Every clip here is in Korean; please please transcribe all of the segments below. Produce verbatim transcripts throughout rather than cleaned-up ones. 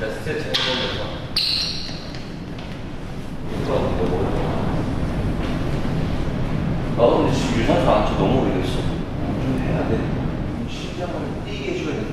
나 스트레칭 해보면서 나도 근데 지금 유산소 안 쳐 너무 오래됐어. 좀 해야 돼. 심장을 뛰게 해줘야 된다.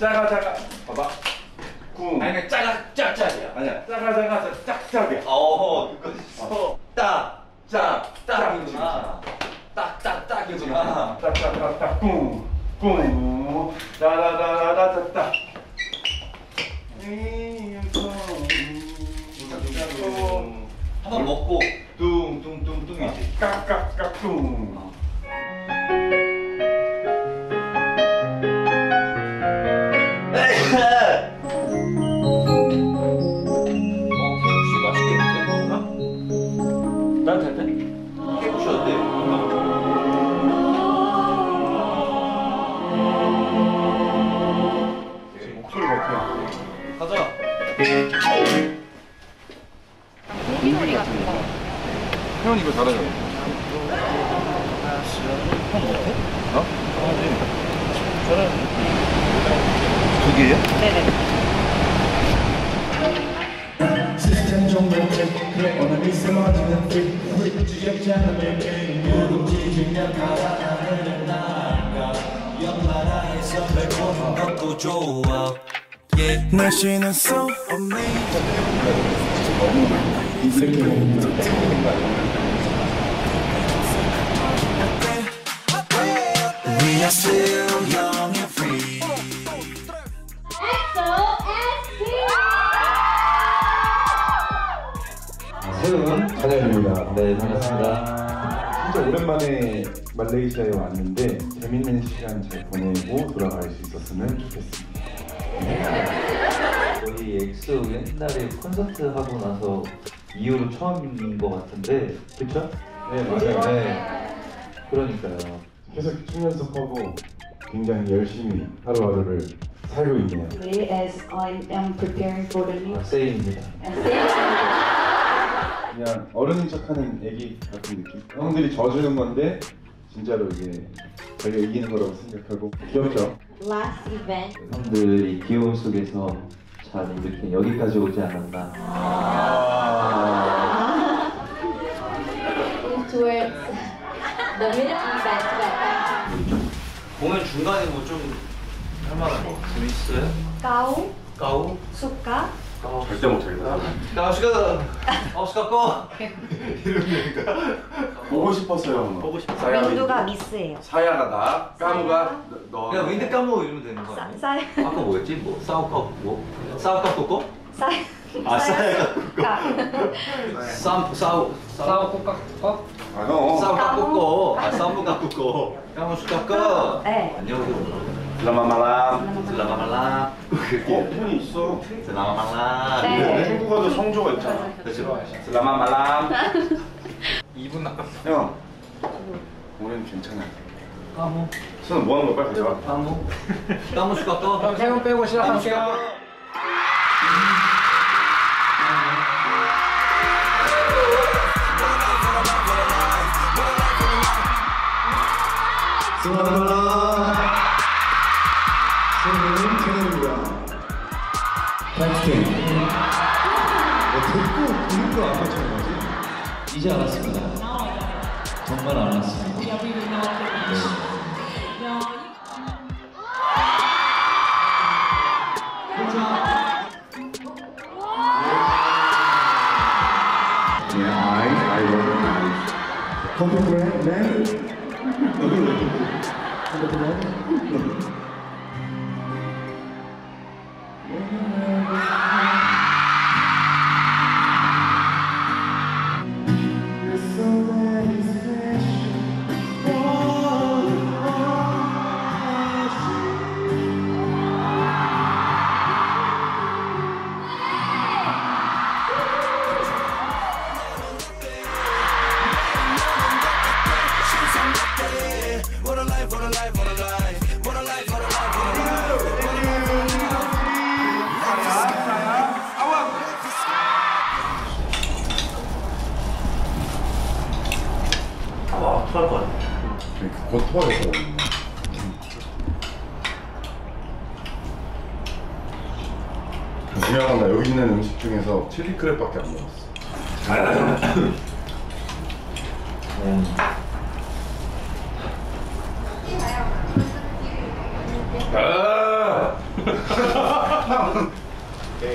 짜가짜가 봐봐. 궁. 아니 짜가짜짝이야. 아니야. 짜가짜가 짝짝이야. 어, 이거 있어. 딱, 짝, 딱이구나. 딱, 딱, 딱이구나. 딱, 딱, 딱, 딱, 궁, 궁. 따라라라라따. 한번 먹고 뚱뚱뚱뚱이지. 깍깍깍뚱. 형 이거 잘하죠? 형 못해? 나? 잘하지. 잘하지. 두 개예요? 네네. 이 새끼 너무 좋은 거 아니야? 새로운 찬양입니다. 네, 반갑습니다. 진짜 오랜만에 말레이시아에 왔는데 재밌는 시간 잘 보내고 돌아갈 수 있었으면 좋겠습니다. 저희 엑소 옛날에 콘서트 하고 나서 이후로 처음인 것 같은데, 그쵸? 네, 맞아요. 네. 그러니까요. 계속 춤 연습하고 굉장히 열심히 하루하루를 살고 있네요. As I am preparing for the new. 세이입니다. 그냥 어른인 척하는 애기 같은 느낌. 형들이 져주는 건데 진짜로 이게 자기가 이기는 거라고 생각하고 귀엽죠? Last event. 형들이 귀여움 속에서 잘 이렇게 여기까지 오지 않았나. Towards the middle event. 공연 중간에 뭐 좀 할만한 거 재밌어요? 까우. 까우. 숙가. 절대 못하겠다. 나우시가 나우시가 꺼! 이러니까 보고 싶었어요. 보고 싶었어요. 윈두가 미스예요. 사야가 나, 까무가 너. 그냥 윈드 까무 이러면 되는 거 아니야? 사야. 아까 뭐였지? 뭐 싸우까 뭐? 싸우까 꼬꼬? 사야. 아 사야가 꼬꼬. 싸우 싸우 싸우 꼬까 꼬꼬? 아 형. 싸우까 꼬꼬. 아 싸우까 꼬꼬. 까무 수까 꺼. 네. 안녕하세요. 슬라마말라 슬라마말라 어? 톤이 있어. 슬라마말라 네. 중국어도 성조가 있잖아. 그렇죠. 슬라마말라 이 분 남았어. 형 올해는 괜찮아. 까무 수는 뭐 하는 거야? 빨리 가자. 까무 까무 수가 또 세금 빼고 시작할게요. 슬라마말라 저는 채널입니다. 파이팅! 듣고 부르고 안 맞춰가지? 이제 알았습니다. 정말 알았습니다. Yeah, I, I recognize. 프로그램 맨 여기 토할 것 같아. 곧 토할 것 같아. 미안하다, 여기 있는 음식 중에서 칠리 크랩밖에 안 먹었어. 음. 아! 네,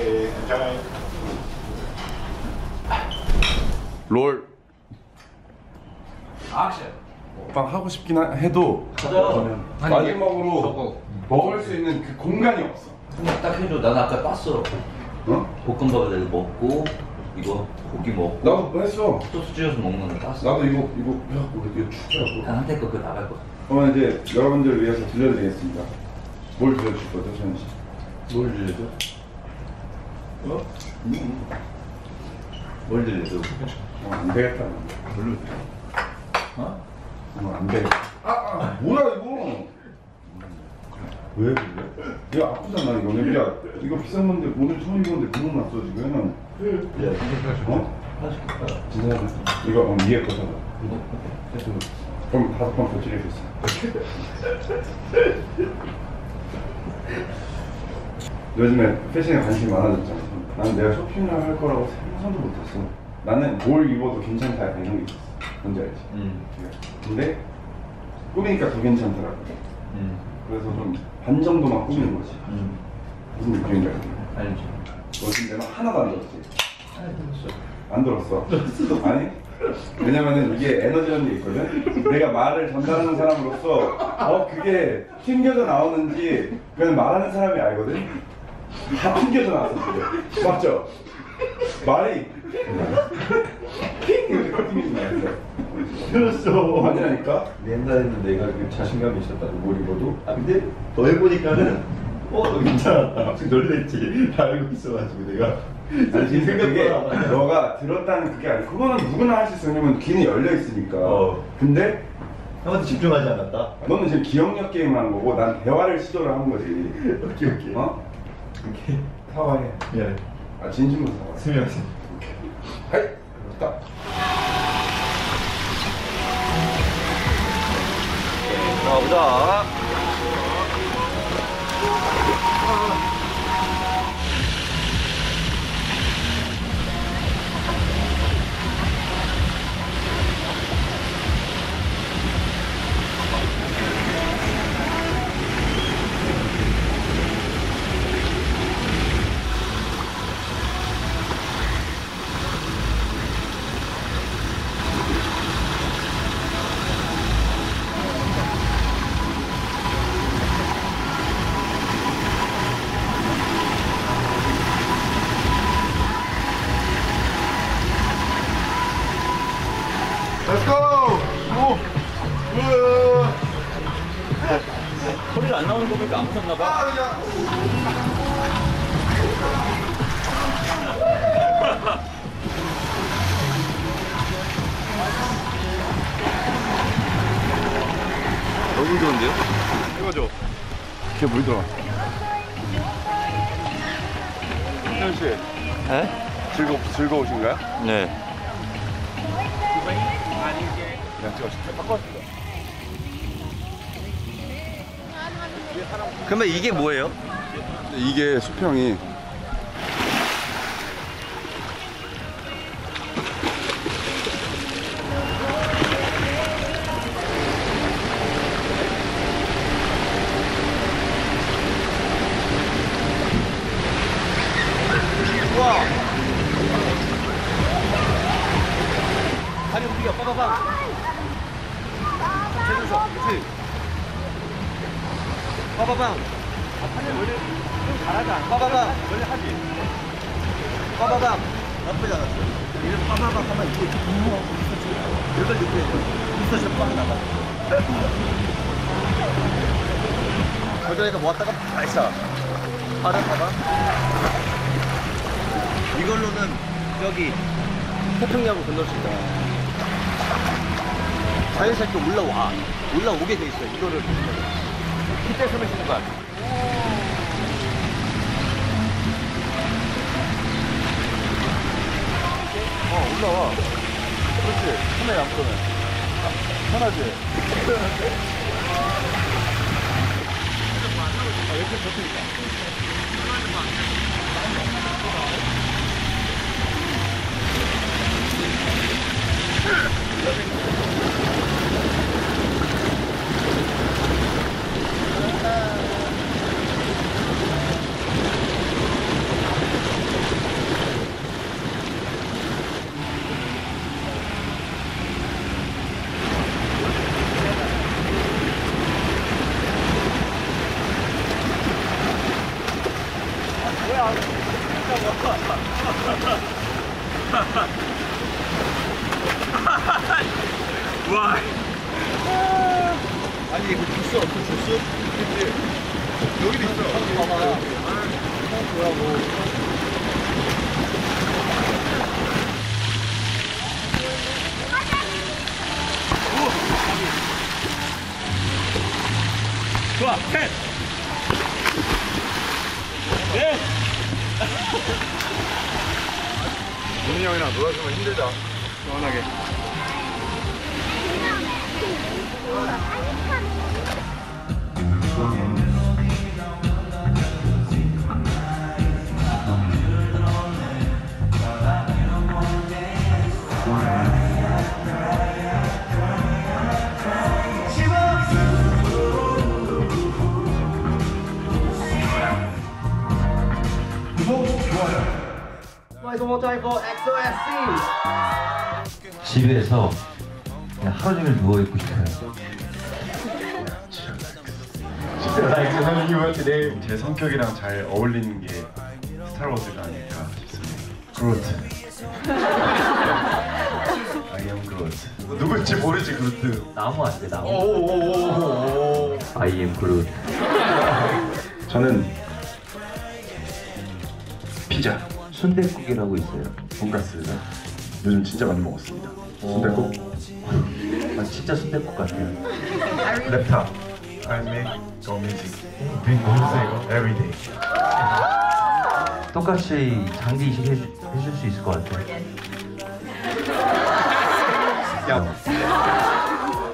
잠깐만요. 롤. 액션. 먹방 하고 싶긴 하, 해도 맞아. 마지막으로 저거. 먹을 수 있는 그 공간이 없어. 그냥 딱 해줘. 난 아까 땄어. 응? 볶음밥에다 먹고 이거 고기 먹고. 나도 뭐 했어. 소스 찍어서 먹는 거 땄어. 나도 이거 이거 해갖고 이거 추가하고. 난 한테 거 그거 나갈 거야. 그러면 이제 여러분들을 위해서 들려드리겠습니다. 뭘 들려줄 거죠, 현씨? 뭘 들려줘? 어? 음. 뭘 들려줘? 어, 안 되겠다. 별로. 어? 어, 안 돼. 아, 아, 뭐야 이거? 왜 그래? 야, 아프잖아 이거. 야, 이거 비싼 건데 오늘 처음 입었는데 구멍 났어 지금. 야, 어? 진짜 이거 어, 위에 거 사봐. 그럼 다섯 번 고치게 해줬어. 요즘에 패션에 관심이 많아졌잖아. 난 내가 쇼핑을 할 거라고 생각도 못했어. 나는 뭘 입어도 괜찮다 약간 이런 게 있었어. 뭔지 알지? 음. 근데 꾸미니까 더 괜찮더라고. 음. 그래서 좀 반 정도만 꾸미는 거지. 음. 무슨 느낌인지 알지? 알지. 너 지금 내가 하나도 안 들었지? 안 들었어. 아니, 왜냐면은 이게 에너지라는 게 있거든? 내가 말을 전달하는 사람으로서 어 그게 튕겨져 나오는지 그냥 말하는 사람이 알거든? 다 튕겨져 나왔어 그게. 맞죠? 말이 핑! 이렇게 튕기지 말았어. 그랬어. 아니라니까? 옛날에는 내가 그 자신감이 있었다. 뭘 입어도. 아 근데 너 해보니까는 어? 너 괜찮았다. 지금 놀랬지. 다 알고 있어가지고 내가. 아니 생각보다 너가 들었다는 그게 아니고 그거는 누구나 할 수 있어. 왜냐면 귀는 열려있으니까. 어. 근데 형한테 집중하지 않았다? 너는 지금 기억력 게임 하는 거고 난 대화를 시도를 한 거지. 오케이 오케이. 어? 오케이. 사과해. 미안해. 아 진심으로 사과해. 스미야지. 오케이. 하이! 됐다. 자, 보자. Let's go! 오! 으아! 소리가 안 나오는 거 보니까 안 무섭나 봐. 너무 좋은데요? 이거 줘. 이렇게 물 들어와. 승현 씨. 네? 즐거, 즐거우신가요? 네. 그러면 이게 뭐예요? 이게 수평이 우와! 다리 움직여, 빠바밤! 나이스. 빠바밤. 아, 판넬 원래 좀 잘하자. 빠바밤. 원래 하지. 빠바밤. 나쁘지 않았어. 이런 빠바밤 하면 이게 분명 여덟 육회 있어서 빵 나가. 저자니까 모았다가 발사. 발을 봐봐. 이걸로는 저기 태평양을 건널 수 있다. 자연스럽게 올라와. 올라오게 돼 있어. 이거를. 그때 손을 쓰는 거야. 어, 올라와. 그렇지. 손에 안 보면. 편하지? 아, 이렇게 버티니까. 와. 아니 이거 주스 없어 주스? 그치? 여기도 있어. 봐봐. 뭐라고. 좋아. 셋. 넷. 민이 형이랑 놀아주면 힘들다. 시원하게. 집에서 그냥 하루 종일 누워있고 싶어요. 엑소 제 성격이랑 잘 어울리는 게 스타워즈가 아닐까 싶습니다. 그루트. I am Groot. 누굴지 모르지, 그루트. 나무 안 돼, 나무. 오오오오오. I am Groot. 저는 피자. 순댓국이라고 있어요. 돈가스. 요즘 진짜 많이 먹었습니다. 순댓국. 아, 진짜 순댓국 같아요. 랩탑. I make go music. Make music every day. 똑같이 장기 이식 해줄, 해줄 수 있을 것 같아요. 야.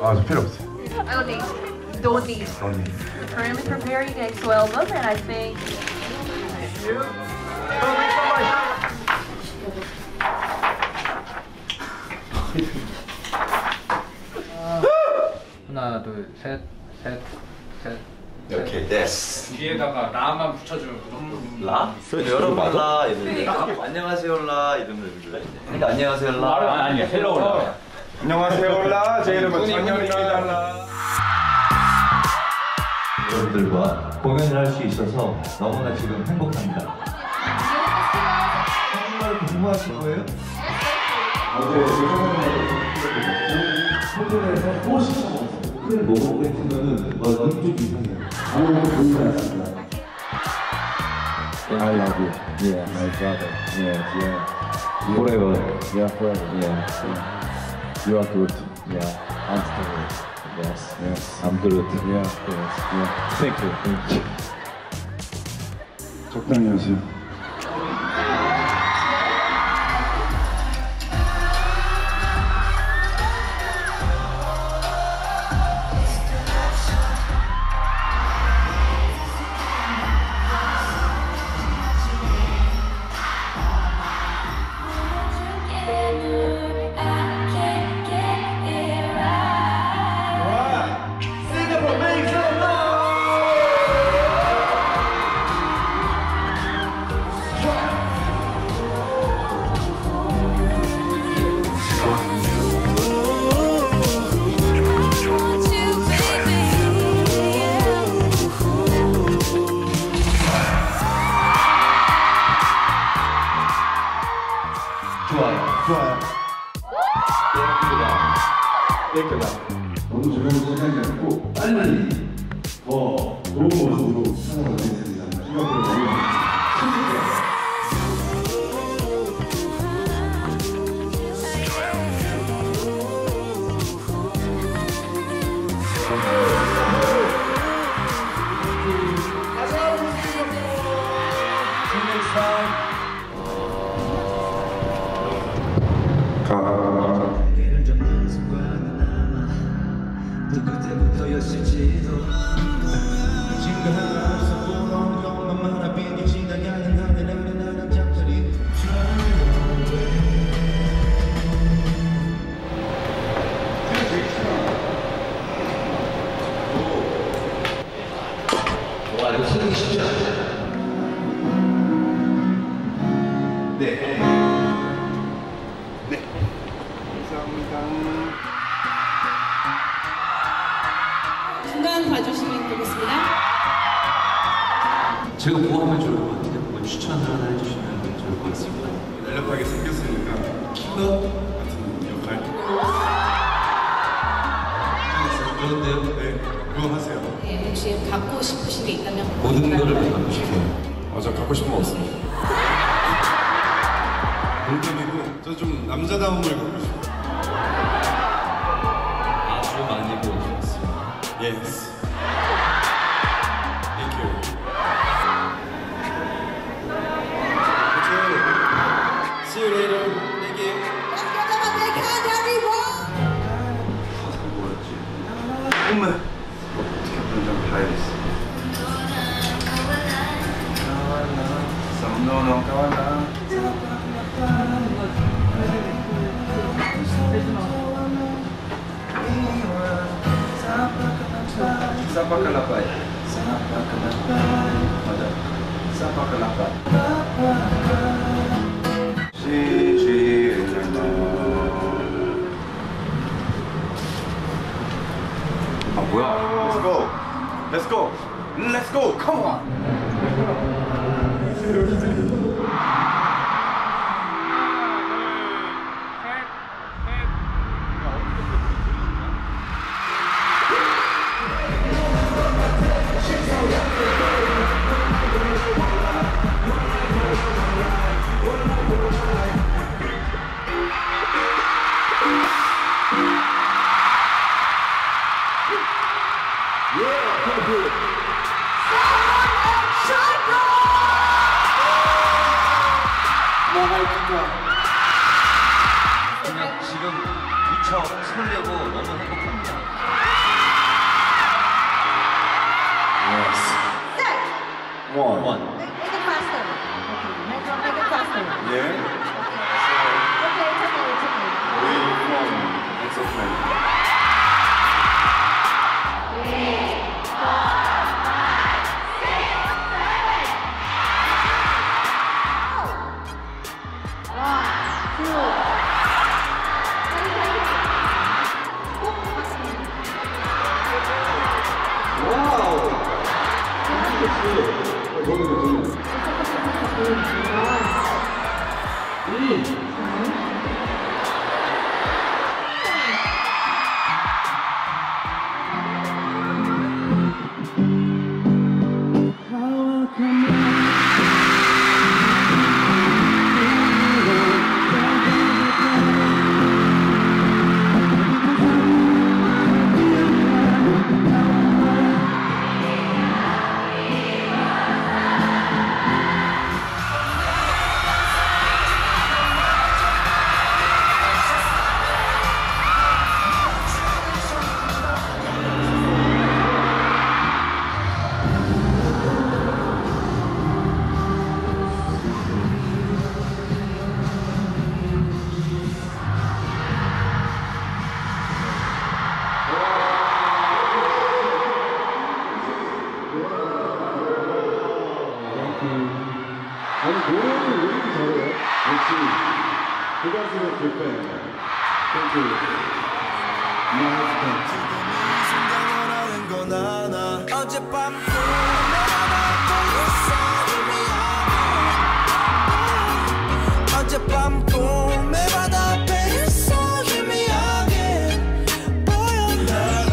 아, 저 필요 없어요. I don't need. Don't need. Don't need. I'm preparing an EXO album and I think. 하나, 둘, 셋, 셋, 셋. 이렇게 됐어. 뒤에다가 라만 붙여주면 그 라? 여러분 라 이러면 안녕하세요 라 이러면 그래. 그러니까 안녕하세요 라. 아니야 헬로 라. 안녕하세요 라. 제 이름은 장현입니다 라. 여러분들과 공연을 할 수 있어서 너무나 지금 행복합니다. 정말 궁금하실 거예요? 한국에서 꼬시고 큰 모험을 했으면은 뭐 눈빛 이상해요. 아무것도 보이지 않습니다. I love you. Yeah, my brother. Yeah, yeah. Forever. Yeah, forever. Yeah. You are good. Yeah, I'm still good. Yes, yes. I'm good. Yeah, yes, yeah. Thank you. Thank you. 적당히 하세요. 너무 즐거운 시간이었고 빨리빨리 더 좋은 모습으로 찾아가겠습니다. 생각보다 너무 힘들어요. 중간 봐주시면 되겠습니다. 제가 뭐 하면 좋을 것 같아요? 뭐 추천을 하나 해주시면 좋을 것 같습니다. 날렵하게 생겼으니까 킬러 같은 역할. 그런데요? 네, 그거 하세요. 네, 혹시 갖고 싶으신 게 있다면 모든 거를 갖고 싶어요. 아, 저 갖고 싶은 거 없습니다. 농담이고 저 좀 남자다움을 갖고 싶어요. 아주 많이 보여주셨어요. Yes. Thank you. Okay. See you later. Thank you. Let's give them a big hand, everyone. 뭐였지? 엄마. 어떻게 한번 봐야겠어. 썸노노 가와나. 사파칼라파이 사파칼라파이 맞아 사파칼라파이 시지르노 아 뭐야 Let's go Let's go Let's go Come on 그냥 지금 미처 설레고 너무 행복합니다. Yes. Six. One. One. Make it faster. Make it faster. Yeah. Okay, it's okay, it's okay. We won. It's okay. 어젯밤 꿈에 바다 앞에 있어 희미하게 보였나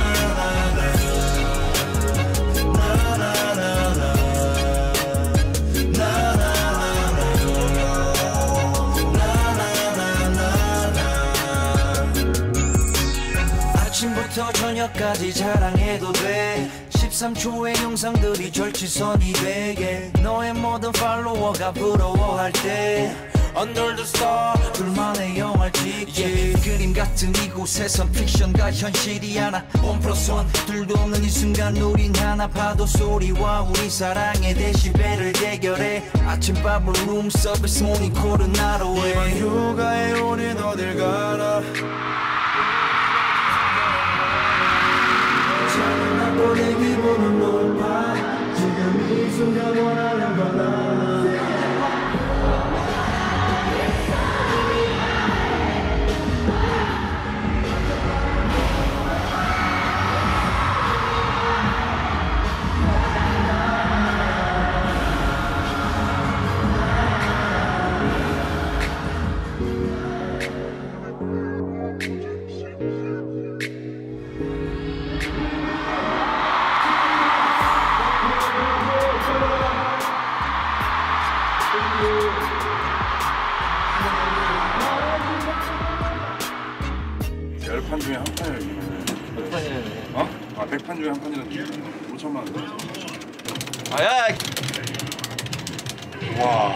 하나까지 자랑해도 돼. 십삼 초의 영상들이 절취선이 되게 너의 모든 팔로워가 부러워할 때 Under the star 둘만의 영화를 찍게 yeah. 그림 같은 이곳에선 픽션과 현실이 하나 원 플러스 원 둘도 없는 이 순간 우린 하나 파도 소리와 우리 사랑의 데시벨을 대결해 아침밥을 룸서비스 모닝콜은 나로 해 이번 휴가에 오늘 어딜 가나 차는 낮고 내 기분은 높아 지금 이 순간 원하는 건 알아 백 판 중에 한 판이라도 백 판이라도 어? 아 백 판 중에 한 판이라도 오천만 원 아야! 와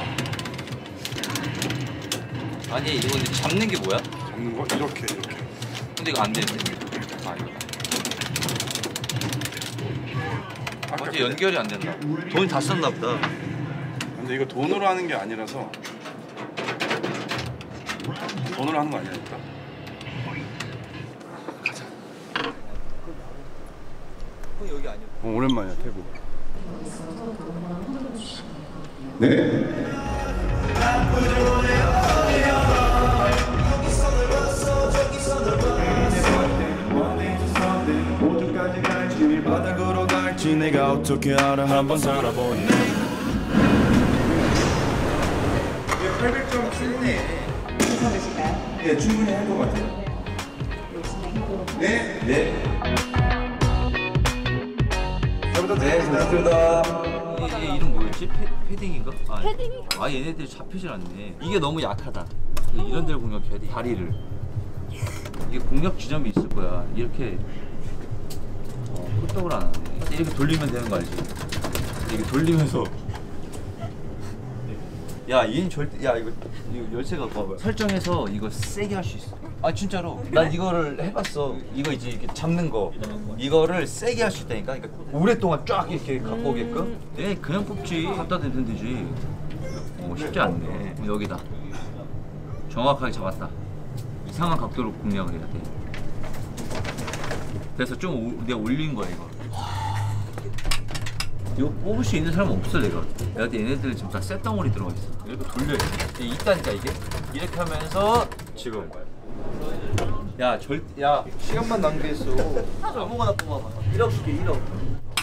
아니 이거 근데 잡는 게 뭐야? 잡는 거? 이렇게 이렇게 근데 이거 안 되는데? 아 이거 어제 그래. 연결이 안 된다 돈 다 썼나 보다 근데 이거 돈으로 하는 게 아니라서 돈으로 하는 거 아니니까 여기 아니요. 어, 오랜만이야 태국. 네. 어디까지 갈지 바닥으로 갈지 내가 어떻게 알아 한번 살아보니. 팔백 점 충분해. 충분하실까요? 네, 충분히 할 것 같아요. 네, 네. 네, 감사합니다. 얘, 얘 이름 뭐였지? 패, 패딩인가? 아, 패딩인가? 아 얘네들이 잡히질 않네. 이게 너무 약하다. 이런 데를 공략해야 돼. 다리를. 이게 공략 지점이 있을 거야. 이렇게 어, 끄떡을 안 하네. 이렇게 돌리면 되는 거 알지? 이렇게 돌리면서 야 얘는 절대 야 이거 이거 열쇠 갖고 와봐. 설정해서 이거 세게 할 수 있어. 아 진짜로 난 이거를 해봤어. 이거 이제 이렇게 잡는 거 이거를 세게 할 수 있다니까. 그러니까 오랫동안 쫙 이렇게 갖고 오게끔. 네 그냥 뽑지. 갖다 대면 되지. 어 쉽지 않네. 여기다 정확하게 잡았다. 이상한 각도로 공략을 해야 돼. 그래서 좀 오, 내가 올린 거야 이거. 이거 뽑을 수 있는 사람은 없어 내가. 내가 근데 얘네들 지금 다 쇳덩어리 들어가 있어. 이렇게 돌려 이게 있다니까 이게. 이렇게 하면서 지금. 야 절, 야 시간만 낭비했어. 아무거나 뽑아봐. 일억 줄게 일억.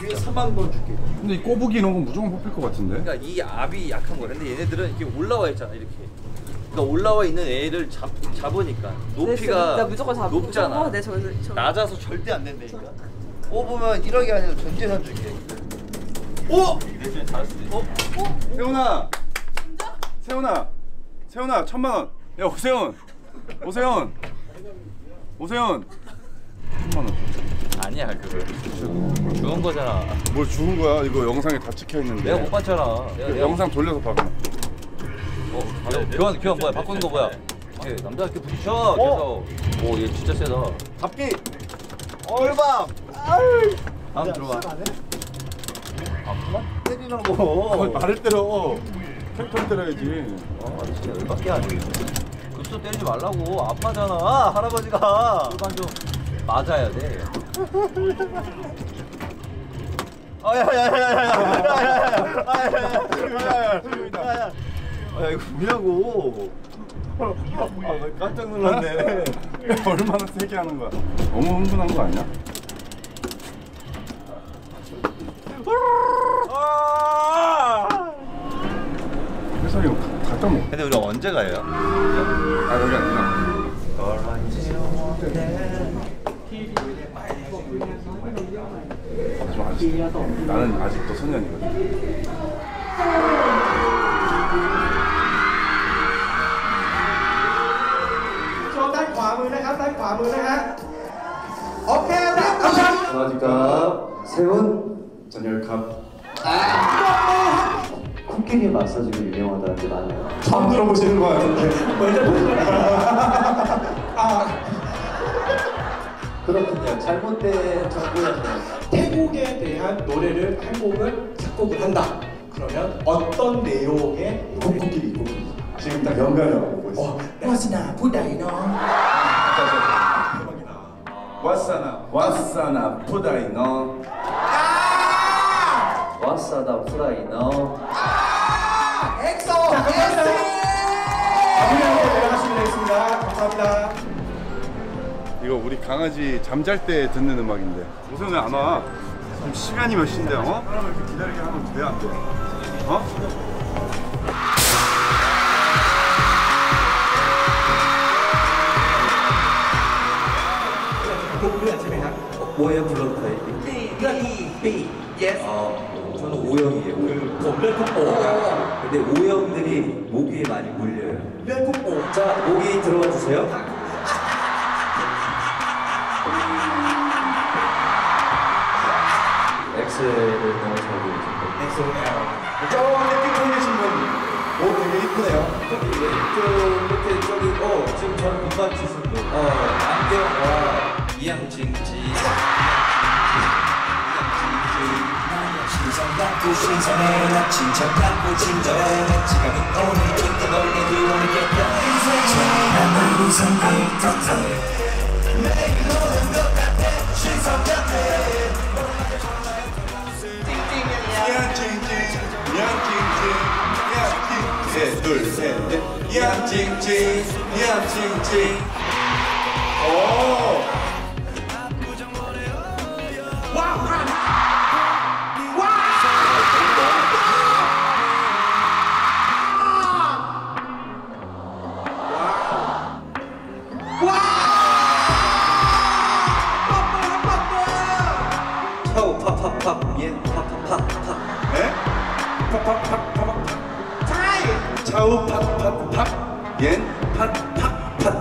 위에 삼만 번 줄게. 근데 이 꼬부기 이런 건 무조건 뽑힐 것 같은데. 그러니까 이 압이 약한 거야. 근데 얘네들은 이렇게 올라와 있잖아 이렇게. 그러니까 올라와 있는 애를 잡 잡으니까 높이가 높잖아. 어, 네, 저, 저. 낮아서 절대 안 된다니까. 뽑으면 일억이 아니라 전 재산 줄게. 오! 내전에 잘할 수도 있어. 어? 어? 세훈아! 진짜? 세훈아! 세훈아! 천만 원! 야 오세훈! 오세훈! 오세훈! 천만 원 아니야 그거 죽은 거잖아. 뭘 죽은 거야? 이거 영상에 다 찍혀있는데 내가 못 봤잖아. 내가, 내가 영상 못... 돌려서 봐봐. 어? 아, 야, 교환 교환 뭐야? 바꾸는 거 뭐야? 이렇게 남자 이렇게 부딪혀! 어? 오 얘 진짜 세다. 잡기! 얼밤! 아유! 다음 들어와. 아, 때리라고. 말을 때려. 팩토를 때려야지. 아, 진짜 열받게 하네. 급소 때리지 말라고. 안 맞잖아, 할아버지가. 일반 좀 맞아야 돼. 아, 야, 야, 야, 야, 야, 야, 야, 야, 야, 이거 뭐냐고. 아, 깜짝 놀랐네. 얼마나 세게 하는 거야. 너무 흥분한 거 아니야? 회사 이거 다 까먹어. 근데 우리 언제 가요? 아 여기 아니야. 좀 아쉽. 나는 아직도 소년이거든. 저 단 좌우, 단 좌우, 단 좌우. 오케이, 나. 강아지값, 새운, 전열값. 아! 코끼리 마사지가 유명하다는 게 많아요. 처음 들어보시는 거 같은데. 먼저 보시면 아. 그렇군요. 잘못된 정보였어요. 태국에 대한 노래를 한 곡을 작곡을 한다. 그러면 어떤 내용의 코끼리 곡이 지금 딱 연관을 보고 있어요. 와스나 부다이노. 대박이다. 와사나 와사나 부다이노. 아! 와사나 부다이노. 아! 엑소. 감사합니다. 대단하신 분이었습니다. 감사합니다. 이거 우리 강아지 잠잘 때 듣는 음악인데 우선은 아마 지금 시간이 몇 시인데 어? 사람을 이렇게 기다리게 하면 돼 안 돼? 어? 뭐예요? 불러도 돼요? B, B, yes. 어, 저는 O형이에요. O형. 근데 O형들이 모기에 많이 물려요. 자, 모기 들어와 주세요. 엑스를 너무 잘 보여주고 엑소네요. 저기 끝에 계신 분, 오 되게 이쁘네요. 저기 예, 밑에 저기 오 지금 저는 못 맞추신 분. 어 안경 와 이양진지. 신선하고 신선해 나 진정하고 진정해 지금은 오늘 이때 멀리 들어오겠다 인생은 난 우선 안 떴다 내게 노는 것 같아 신선 같아. 셋, 둘, 셋, 넷. 야찡찡, 야찡찡. 오! 와! 와! 와! 와! 오, 팝팝팝. 예, 팝팝팝팝. 네? 팝팝팝팝. 차우 팍팍팍 옌 팍팍팍 옌 팍팍팍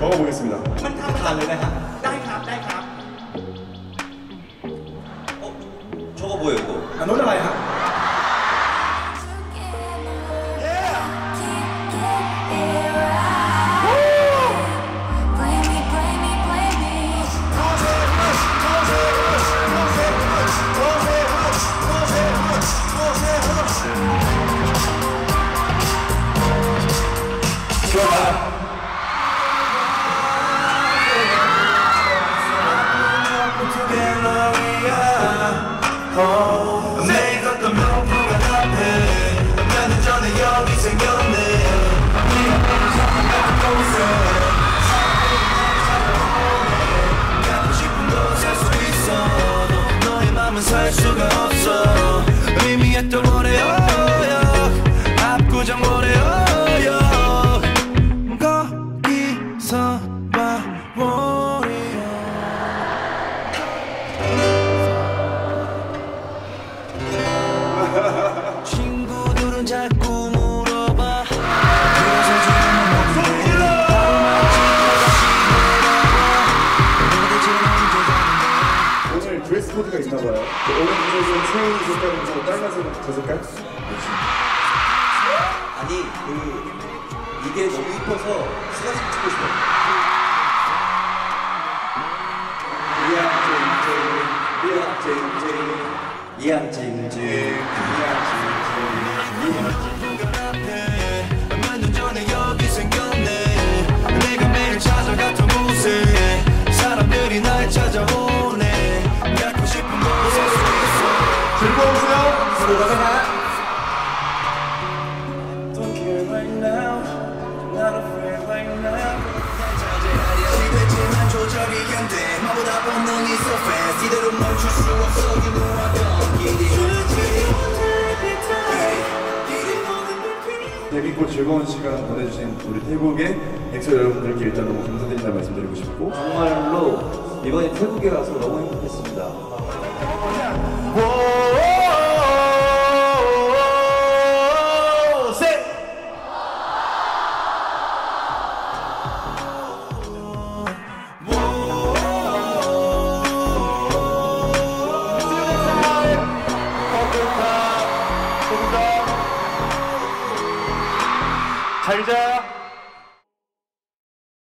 먹어보겠습니다. 어? 저거 뭐예요 이거? 안 올라가요? 살 수가 없어 의미했던 오래 어역 압구정 오래 어역 거기서 봐 워리어 친구들은 자꾸 물어봐 그래서 주는 목소리로 오늘 드레스 코드가 있나봐요. 오늘 무슨 체인 색깔 무슨 빨간색 저 색깔? 아니 그 이게 너무 이뻐서 사진 찍고 싶어. 이양진진, 이양진진, 이양진진, 이양진진. 몇 년 전에 여기 생겼네. 내가 매일 찾아갔던 곳에 사람들이 날 찾아오네. Don't care right now, not afraid right now. 날 자제하려 시도했지만 조절이 안 돼. 나보다 본능이 so fast. 이대로 멈출 수 없어. You know I don't get it. 재밌고 즐거운 시간 보내주신 우리 태국의 엑소 여러분들께 일단 너무 감사드린다는 말씀드리고 싶고 정말로 이번에 태국에 가서 너무 행복했습니다. 잘 자.